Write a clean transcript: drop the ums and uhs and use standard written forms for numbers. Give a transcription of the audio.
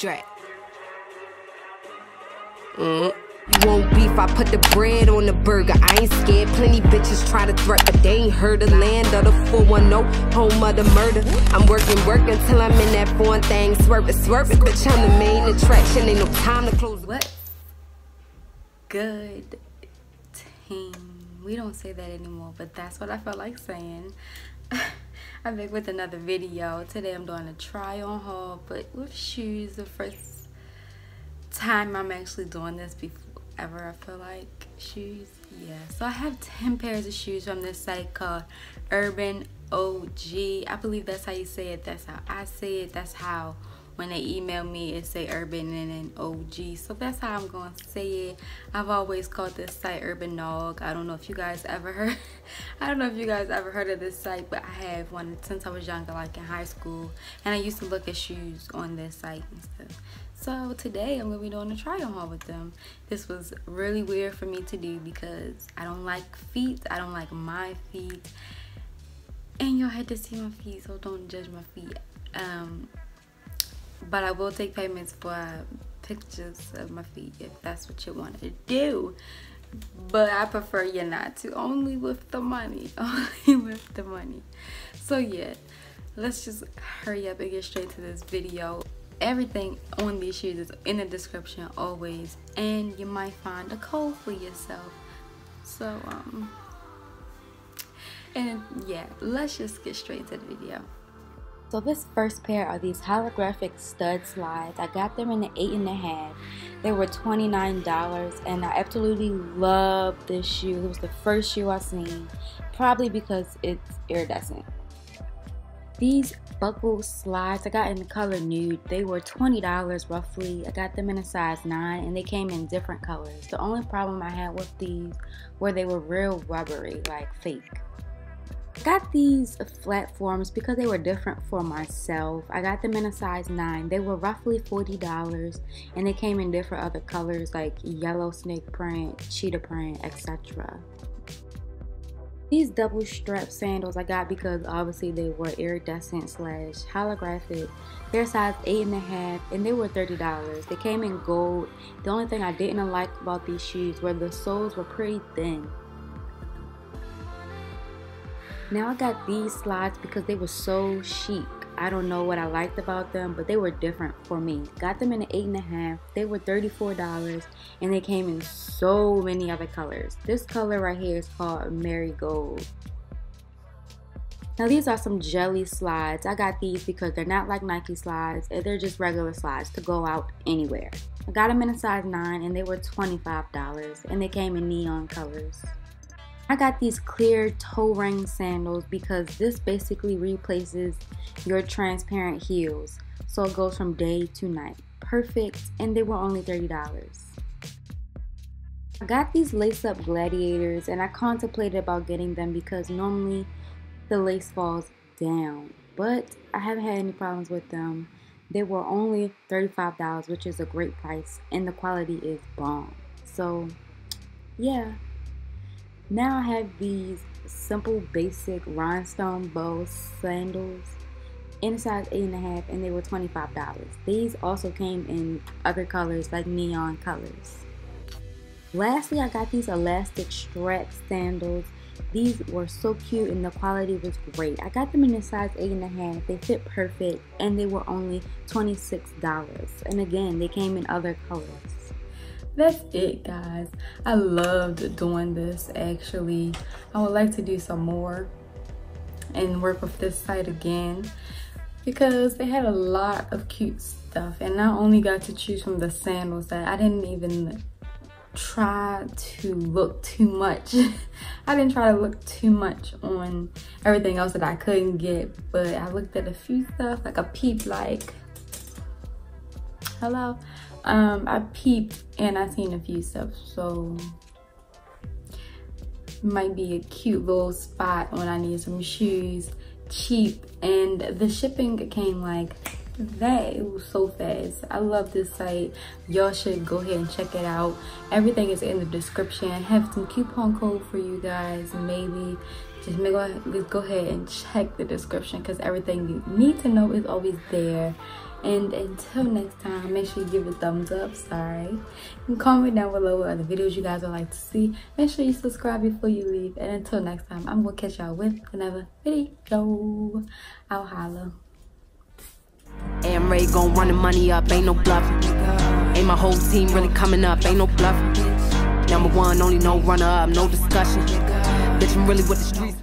Drat. Won't beef, I put the bread on the burger. I ain't scared, plenty bitches try to threat, but they ain't heard the land of the 410, home of the murder. I'm working till I'm in that foreign thing, swerving. Bitch, I'm the main attraction, ain't no time to close. What? Good team. We don't say that anymore, but that's what I felt like saying. I'm back with another video. Today I'm doing a try on haul, but with shoes. The first time I'm actually doing this before. Ever, I feel like shoes, yeah. So I have 10 pairs of shoes from this site called UrbanOG. I believe that's how you say it, that's how I say it, that's how when they email me it say Urban and then OG, so that's how I'm gonna say it. I've always called this site UrbanOG. I don't know if you guys ever heard of this site, but I have one since I was younger, like in high school, and I used to look at shoes on this site and stuff. So today I'm going to be doing a try on haul with them. This was really weird for me to do because I don't like feet. I don't like my feet. And y'all had to see my feet, so don't judge my feet. But I will take payments for pictures of my feet if that's what you want to do. But I prefer you not to. Only with the money. Only with the money. So yeah, let's just hurry up and get straight to this video. Everything on these shoes is in the description always, and you might find a code for yourself. So and yeah, let's just get straight to the video. So this first pair are these holographic stud slides. I got them in the 8.5. They were $29 and I absolutely love this shoe. It was the first shoe I seen, probably because it's iridescent. These buckle slides I got in the color nude. They were $20 roughly. I got them in a size 9 and they came in different colors. The only problem I had with these were they were real rubbery, like fake. I got these platforms because they were different for myself. I got them in a size 9. They were roughly $40 and they came in different other colors like yellow snake print, cheetah print, etc. These double strap sandals I got because obviously they were iridescent / holographic. They're size 8.5 and they were $30. They came in gold. The only thing I didn't like about these shoes were the soles were pretty thin. Now I got these slides because they were so chic. I don't know what I liked about them, but they were different for me. Got them in the 8.5. They were $34 and they came in so many other colors. This color right here is called Marigold. Now these are some jelly slides. I got these because they're not like Nike slides. They're just regular slides to go out anywhere. I got them in a size 9 and they were $25 and they came in neon colors. I got these clear toe ring sandals because this basically replaces your transparent heels. So it goes from day to night. Perfect, and they were only $30. I got these lace-up gladiators and I contemplated about getting them because normally the lace falls down. But I haven't had any problems with them. They were only $35, which is a great price, and the quality is bomb. So yeah. Now I have these simple basic rhinestone bow sandals in size 8.5 and they were $25. These also came in other colors like neon colors. Lastly, I got these elastic strap sandals. These were so cute and the quality was great. I got them in a size 8.5. They fit perfect and they were only $26. And again, they came in other colors. That's it, guys. I loved doing this. Actually, I would like to do some more and work with this site again because they had a lot of cute stuff, and I only got to choose from the sandals that I didn't even try to look too much. I didn't try to look too much on everything else that I couldn't get, but I looked at a few stuff, like a peep, like hello. I peeped and I seen a few stuff, so might be a cute little spot when I need some shoes cheap, and the shipping came like that. It was so fast. I love this site. Y'all should go ahead and check it out. Everything is in the description. I have some coupon code for you guys. Maybe just go ahead and check the description because everything you need to know is always there. And until next time, make sure you give a thumbs up. Sorry. And comment down below what other videos you guys would like to see. Make sure you subscribe before you leave. And until next time, I'm going to catch y'all with another video. I'll holla. Am Ray gon' run the money up, ain't no bluffing. Ain't my whole team really coming up, ain't no bluffing. Number one, only no runner up, no discussion. Bitch, I'm really with the streets.